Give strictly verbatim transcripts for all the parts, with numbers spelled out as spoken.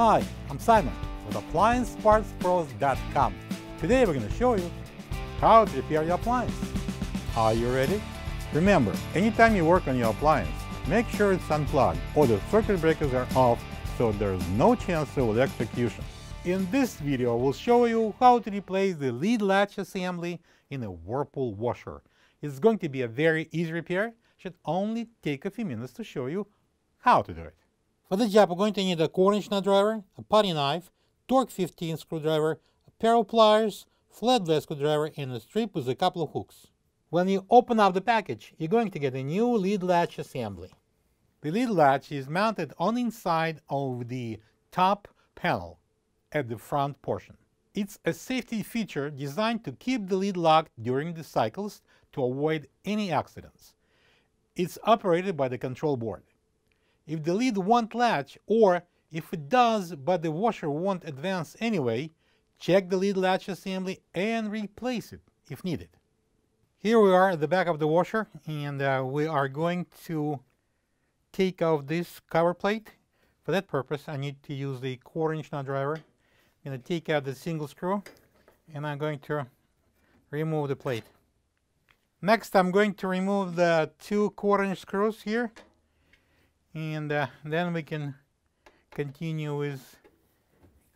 Hi, I'm Simon with Appliance Parts Pros dot com. Today we're going to show you how to repair your appliance. Are you ready? Remember, anytime you work on your appliance, make sure it's unplugged or the circuit breakers are off so there's no chance of electrocution. In this video, we'll show you how to replace the lead latch assembly in a Whirlpool washer. It's going to be a very easy repair. It should only take a few minutes to show you how to do it. For this job, we're going to need a quarter inch nut driver, a putty knife, Torx fifteen screwdriver, a pair of pliers, flat blade screwdriver, and a strip with a couple of hooks. When you open up the package, you're going to get a new lead latch assembly. The lead latch is mounted on the inside of the top panel at the front portion. It's a safety feature designed to keep the lead locked during the cycles to avoid any accidents. It's operated by the control board. If the lead won't latch, or if it does but the washer won't advance anyway, check the lead latch assembly and replace it if needed. Here we are at the back of the washer, and uh, we are going to take off this cover plate. For that purpose, I need to use the quarter inch nut driver. I'm going to take out the single screw, and I'm going to remove the plate. Next, I'm going to remove the two quarter inch screws here. And uh, then we can continue with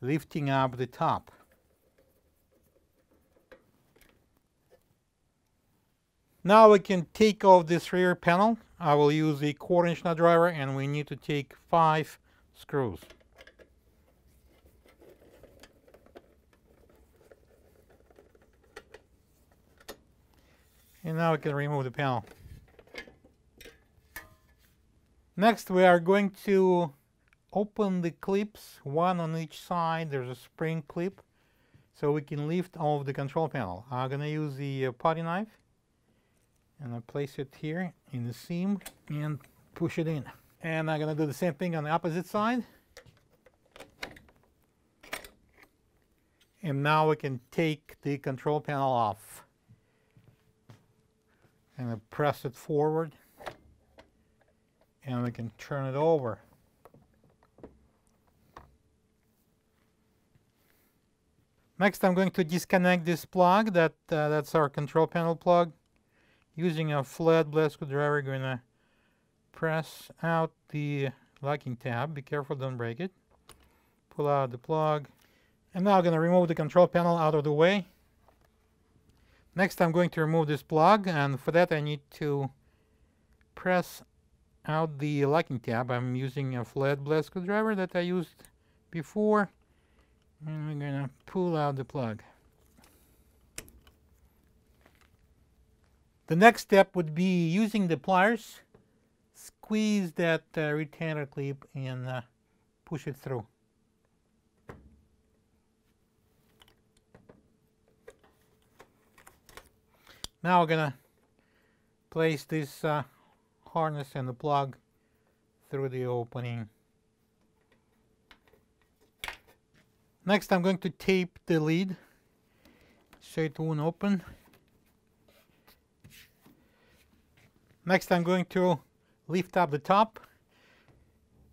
lifting up the top. Now we can take off this rear panel. I will use the quarter inch nut driver, and we need to take five screws. And now we can remove the panel. Next, we are going to open the clips, one on each side. There's a spring clip, so we can lift off the control panel. I'm going to use the uh, putty knife, and I place it here in the seam and push it in. And I'm going to do the same thing on the opposite side. And now we can take the control panel off. And I press it forward. And we can turn it over. Next, I'm going to disconnect this plug. That, uh, that's our control panel plug. Using a flat blade screwdriver, we're going to press out the locking tab. Be careful, don't break it. Pull out the plug. And now I'm going to remove the control panel out of the way. Next, I'm going to remove this plug. And for that, I need to press out the locking tab. I'm using a flat blade screwdriver that I used before, and we're going to pull out the plug. The next step would be using the pliers, squeeze that uh, retainer clip and uh, push it through. Now we're going to place this uh, harness and the plug through the opening. Next, I'm going to tape the lid so it won't open. Next, I'm going to lift up the top.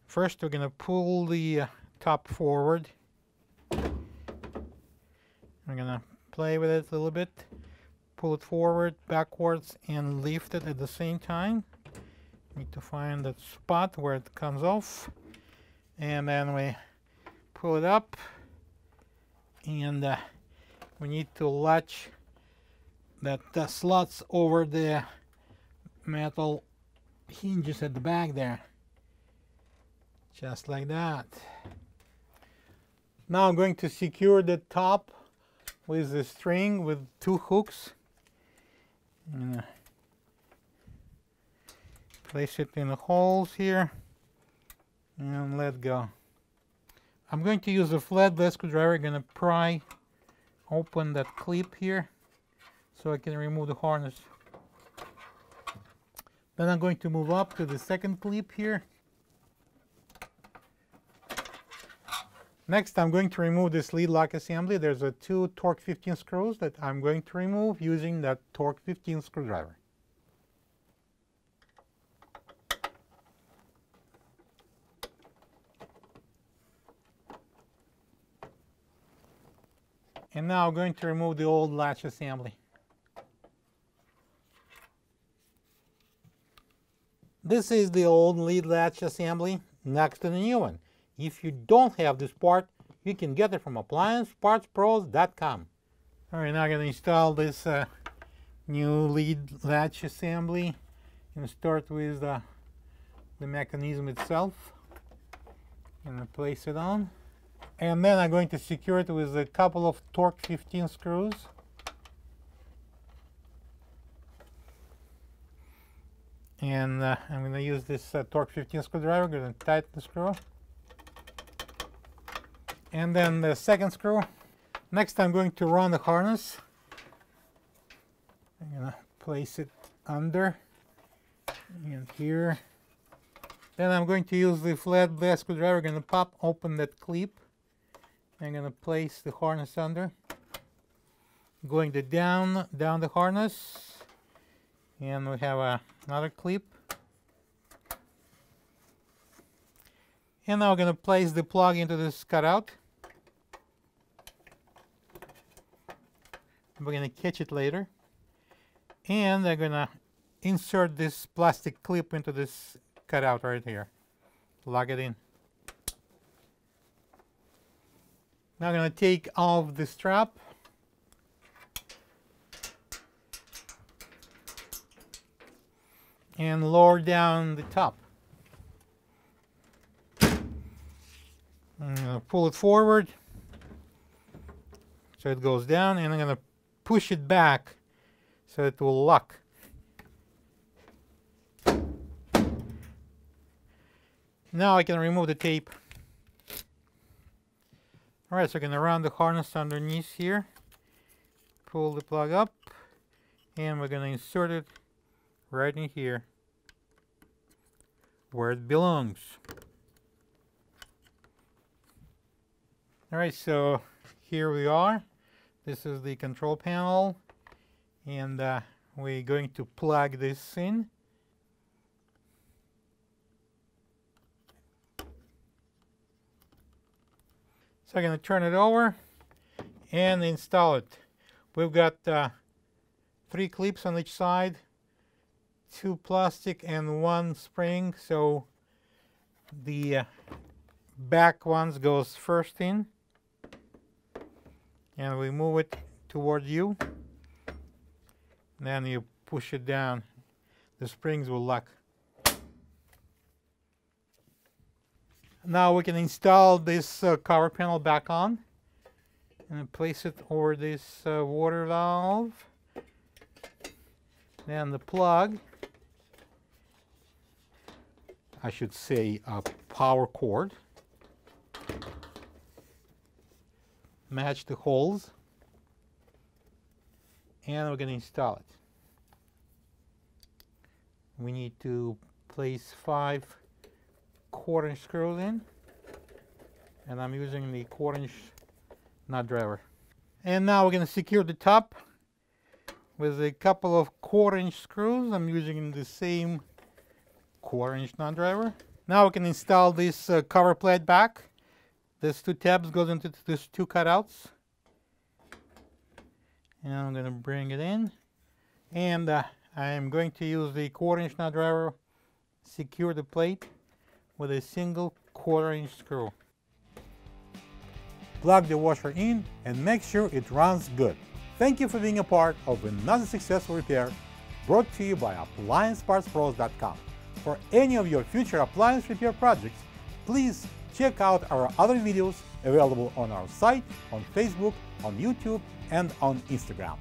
First, we're going to pull the uh, top forward. I'm going to play with it a little bit, pull it forward, backwards, and lift it at the same time. Need to find that spot where it comes off, and then we pull it up, and uh, we need to latch that uh, slots over the metal hinges at the back there, just like that. Now I'm going to secure the top with the string with two hooks. And, uh, place it in the holes here and let go. I'm going to use a flat blade screwdriver. I'm going to pry open that clip here so I can remove the harness. Then I'm going to move up to the second clip here. Next, I'm going to remove this lead lock assembly. There's a two Torx fifteen screws that I'm going to remove using that Torx fifteen screwdriver. And now I'm going to remove the old latch assembly. This is the old lead latch assembly next to the new one. If you don't have this part, you can get it from Appliance Parts Pros dot com. All right, now I'm going to install this uh, new lead latch assembly and start with uh, the mechanism itself. I'm going to place it on. And then I'm going to secure it with a couple of Torx fifteen screws. And uh, I'm going to use this uh, Torx fifteen screwdriver. I'm going to tighten the screw. And then the second screw. Next, I'm going to run the harness. I'm going to place it under and here. Then I'm going to use the flat blade screwdriver. I'm going to pop open that clip. I'm going to place the harness under. Going to down, down the harness. And we have a, another clip. And now we're going to place the plug into this cutout. We're going to catch it later. And I'm going to insert this plastic clip into this cutout right here. Plug it in. Now I'm going to take off the strap. And lower down the top. I'm going to pull it forward so it goes down, and I'm going to push it back so it will lock. Now I can remove the tape. Alright, so I'm going to run the harness underneath here, pull the plug up, and we're going to insert it right in here, where it belongs. All right, so here we are. This is the control panel, and uh, we're going to plug this in. So I'm going to turn it over and install it. We've got uh, three clips on each side. Two plastic and one spring, so the uh, back ones goes first in, and we move it toward you, then you push it down. The springs will lock. Now we can install this uh, cover panel back on and place it over this uh, water valve, then the plug, I should say a power cord. Match the holes, and we're going to install it. We need to place five quarter-inch screws in, and I'm using the quarter-inch nut driver. And now we're going to secure the top with a couple of quarter-inch screws. I'm using the same quarter-inch nut driver. Now we can install this uh, cover plate back. These two tabs goes into these two cutouts. And I'm going to bring it in. And uh, I'm going to use the quarter-inch nut driver, secure the plate with a single quarter-inch screw. Plug the washer in and make sure it runs good. Thank you for being a part of another successful repair brought to you by Appliance Parts Pros dot com. For any of your future appliance repair projects, please check out our other videos available on our site, on Facebook, on YouTube, and on Instagram.